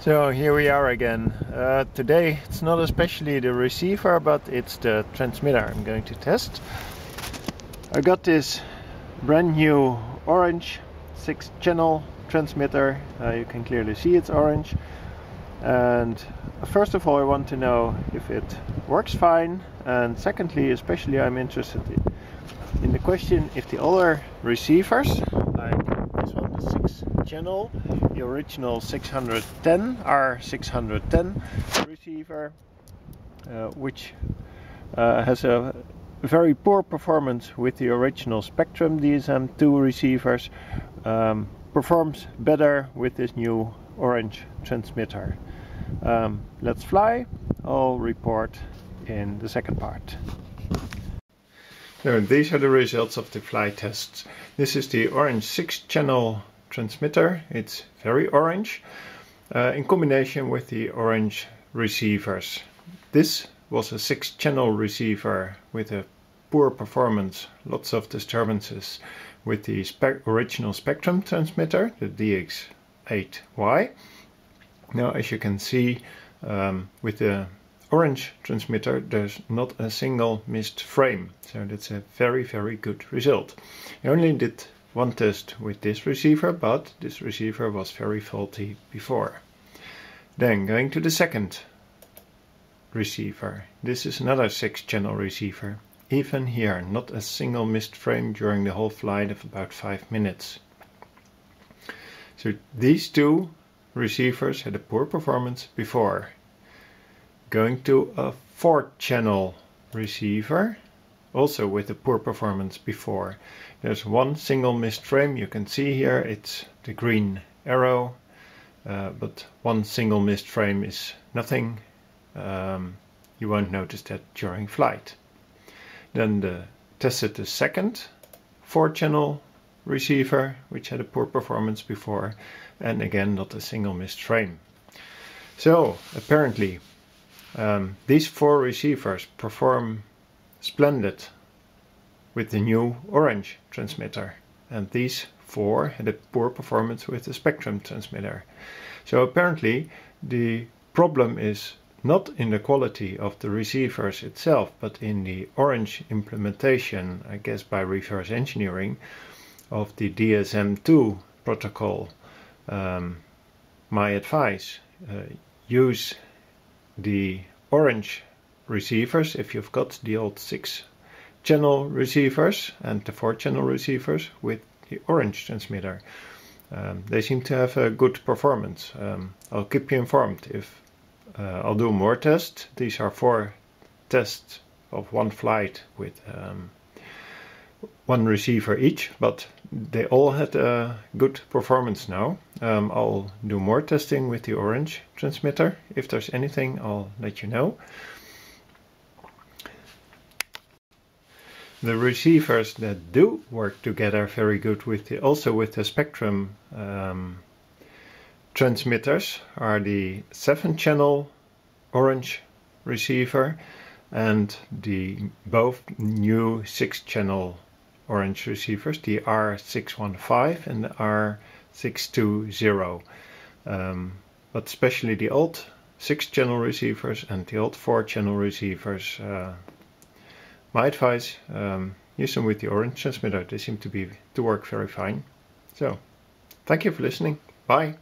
So here we are again. Today it's not especially the receiver, but it's the transmitter I'm going to test. I got this brand new Orange 6-channel transmitter. You can clearly see it's orange. And first of all, I want to know if it works fine. And secondly, especially I'm interested in the question if the other receivers, channel, the original 610 R610 receiver, which has a very poor performance with the original Spektrum DSM2 receivers, performs better with this new Orange transmitter. Let's fly. I'll report in the second part. Now, these are the results of the fly tests. This is the Orange 6-channel transmitter. It's very orange, in combination with the orange receivers. This was a 6-channel receiver with a poor performance, lots of disturbances with the original Spektrum transmitter, the DX8Y. Now, as you can see, with the orange transmitter there's not a single missed frame, so that's a very, very good result. I only did one test with this receiver, but this receiver was very faulty before. Then going to the second receiver. This is another 6-channel receiver. Even here, not a single missed frame during the whole flight of about 5 minutes. So these two receivers had a poor performance before. Going to a 4-channel receiver, also with a poor performance before. There's one single missed frame. You can see here it's the green arrow, but one single missed frame is nothing. You won't notice that during flight. Then tested the second 4-channel receiver, which had a poor performance before, and again not a single missed frame. So apparently these four receivers perform splendid with the new orange transmitter, and these four had a poor performance with the Spektrum transmitter. So apparently the problem is not in the quality of the receivers itself, but in the orange implementation, I guess by reverse engineering, of the DSM2 protocol. My advice, use the orange receivers if you've got the old 6-channel receivers and the 4-channel receivers with the orange transmitter. They seem to have a good performance. I'll keep you informed if I'll do more tests. These are 4 tests of one flight with one receiver each, but they all had a good performance now. I'll do more testing with the orange transmitter. If there's anything, I'll let you know. The receivers that do work together very good with the, also with the Spektrum transmitters, are the 7-channel orange receiver and the both new 6-channel orange receivers, the R615 and the R620. But especially the old 6-channel receivers and the old 4-channel receivers. My advice, use them with the orange transmitter. They seem to work very fine. So, thank you for listening. Bye.